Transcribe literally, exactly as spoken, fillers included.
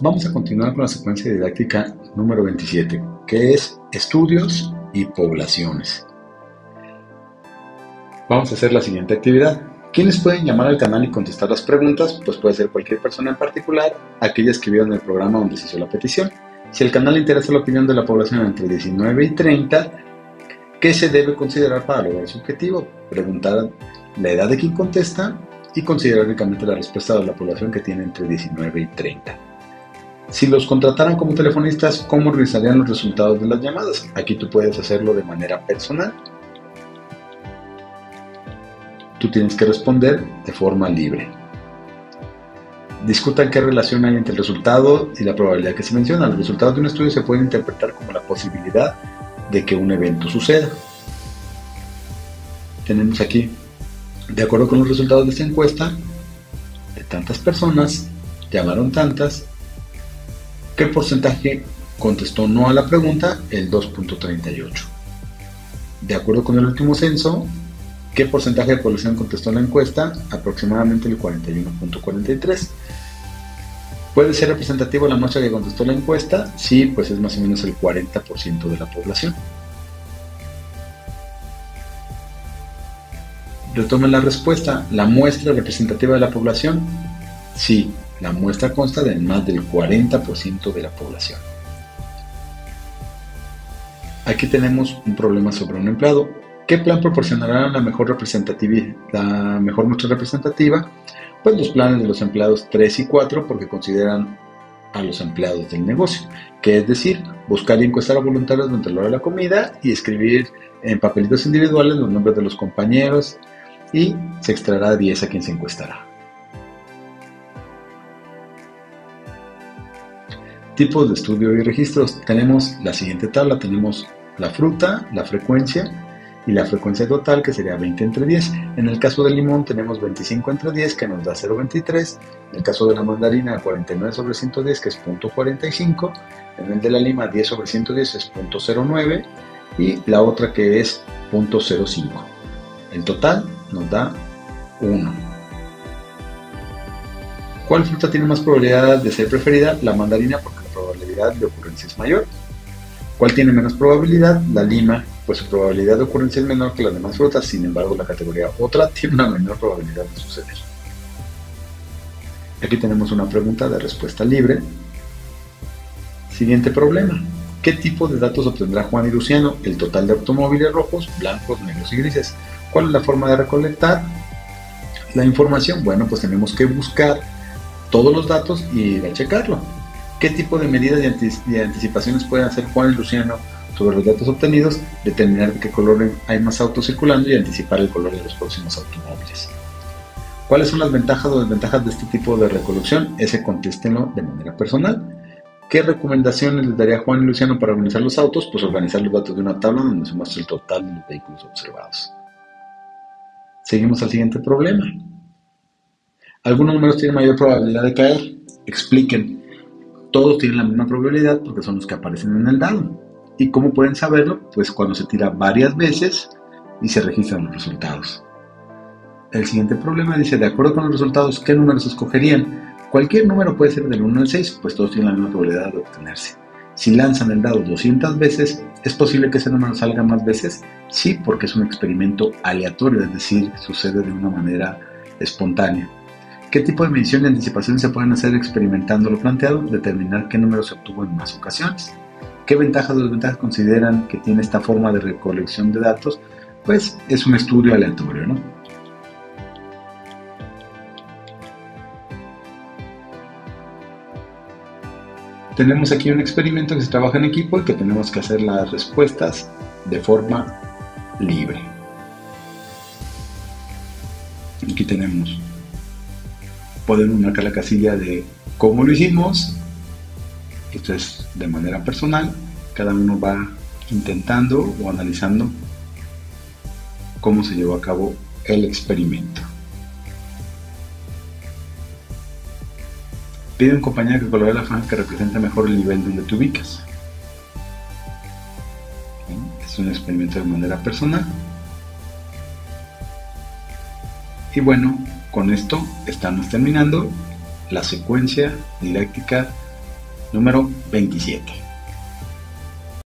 Vamos a continuar con la secuencia didáctica número veintisiete, que es Estudios y Poblaciones. Vamos a hacer la siguiente actividad. ¿Quiénes pueden llamar al canal y contestar las preguntas? Pues puede ser cualquier persona en particular, aquellas que vieron el programa donde se hizo la petición. Si al canal le interesa la opinión de la población entre diecinueve y treinta, ¿qué se debe considerar para lograr su objetivo? Preguntar la edad de quien contesta y considerar únicamente la respuesta de la población que tiene entre diecinueve y treinta. Si los contrataran como telefonistas, ¿cómo revisarían los resultados de las llamadas? Aquí tú puedes hacerlo de manera personal. Tú tienes que responder de forma libre. Discutan qué relación hay entre el resultado y la probabilidad que se menciona. Los resultados de un estudio se pueden interpretar como la posibilidad de que un evento suceda. Tenemos aquí, de acuerdo con los resultados de esta encuesta, de tantas personas, llamaron tantas, ¿qué porcentaje contestó no a la pregunta? El dos punto treinta y ocho. De acuerdo con el último censo, ¿qué porcentaje de población contestó en la encuesta? Aproximadamente el cuarenta y uno punto cuarenta y tres. ¿Puede ser representativo la muestra que contestó la encuesta? Sí, pues es más o menos el cuarenta por ciento de la población. Retomen la respuesta. ¿La muestra representativa de la población? Sí. La muestra consta de más del cuarenta por ciento de la población. Aquí tenemos un problema sobre un empleado. ¿Qué plan proporcionará la mejor representatividad, la mejor muestra representativa? Pues los planes de los empleados tres y cuatro, porque consideran a los empleados del negocio, que es decir, buscar y encuestar a voluntarios durante la hora de la comida y escribir en papelitos individuales los nombres de los compañeros, y se extraerá diez a quien se encuestará. Tipos de estudio y registros. Tenemos la siguiente tabla, tenemos la fruta, la frecuencia y la frecuencia total, que sería veinte entre diez. En el caso del limón tenemos veinticinco entre diez, que nos da cero punto veintitrés. En el caso de la mandarina, cuarenta y nueve sobre ciento diez, que es punto cuarenta y cinco. En el de la lima, diez sobre ciento diez es punto cero nueve, y la otra que es punto cero cinco. El total nos da uno. ¿Cuál fruta tiene más probabilidad de ser preferida? La mandarina, porque la probabilidad de ocurrencia es mayor. ¿Cuál tiene menos probabilidad? La lima, pues su probabilidad de ocurrencia es menor que las demás frutas, sin embargo la categoría otra tiene una menor probabilidad de suceder. Aquí tenemos una pregunta de respuesta libre. Siguiente problema. ¿Qué tipo de datos obtendrá Juan y Luciano? El total de automóviles rojos, blancos, negros y grises. ¿Cuál es la forma de recolectar la información? Bueno, pues tenemos que buscar todos los datos y ir a checarlo. ¿Qué tipo de medidas y anticipaciones pueden hacer Juan y Luciano sobre los datos obtenidos? Determinar de qué color hay más autos circulando y anticipar el color de los próximos automóviles. ¿Cuáles son las ventajas o desventajas de este tipo de recolección? Ese contéstenlo de manera personal. ¿Qué recomendaciones les daría Juan y Luciano para organizar los autos? Pues organizar los datos de una tabla donde se muestra el total de los vehículos observados. Seguimos al siguiente problema. Algunos números tienen mayor probabilidad de caer. Expliquen. Todos tienen la misma probabilidad porque son los que aparecen en el dado. ¿Y cómo pueden saberlo? Pues cuando se tira varias veces y se registran los resultados. El siguiente problema dice, de acuerdo con los resultados, ¿qué números escogerían? Cualquier número puede ser del uno al seis, pues todos tienen la misma probabilidad de obtenerse. Si lanzan el dado doscientas veces, ¿es posible que ese número salga más veces? Sí, porque es un experimento aleatorio, es decir, sucede de una manera espontánea. ¿Qué tipo de medición y anticipación se pueden hacer experimentando lo planteado? Determinar qué número se obtuvo en más ocasiones. ¿Qué ventajas o desventajas consideran que tiene esta forma de recolección de datos? Pues es un estudio aleatorio, ¿no? Tenemos aquí un experimento que se trabaja en equipo y que tenemos que hacer las respuestas de forma libre. Aquí tenemos. Podemos marcar la casilla de cómo lo hicimos. Esto es de manera personal. Cada uno va intentando o analizando cómo se llevó a cabo el experimento. Pide a un compañero que colore la franja que representa mejor el nivel donde te ubicas. Es un experimento de manera personal. Y bueno, con esto estamos terminando la secuencia didáctica número veintisiete.